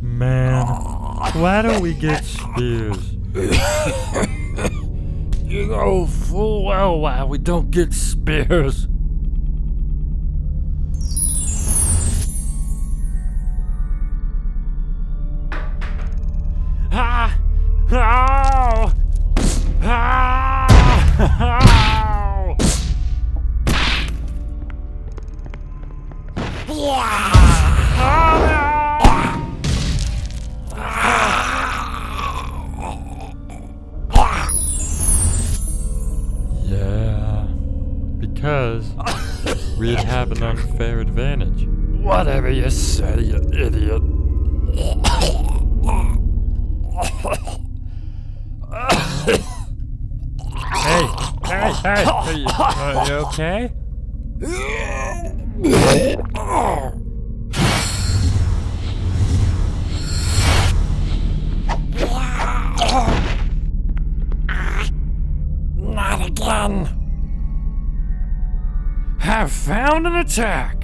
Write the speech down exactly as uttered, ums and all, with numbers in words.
Man, why do we get spears? You know full well why we don't get spears. Ah! Ow! Ah! Ow! Because we have an unfair advantage. Whatever you say, you idiot. Hey, hey, hey, are you, are you okay? Not again. Have found an attack!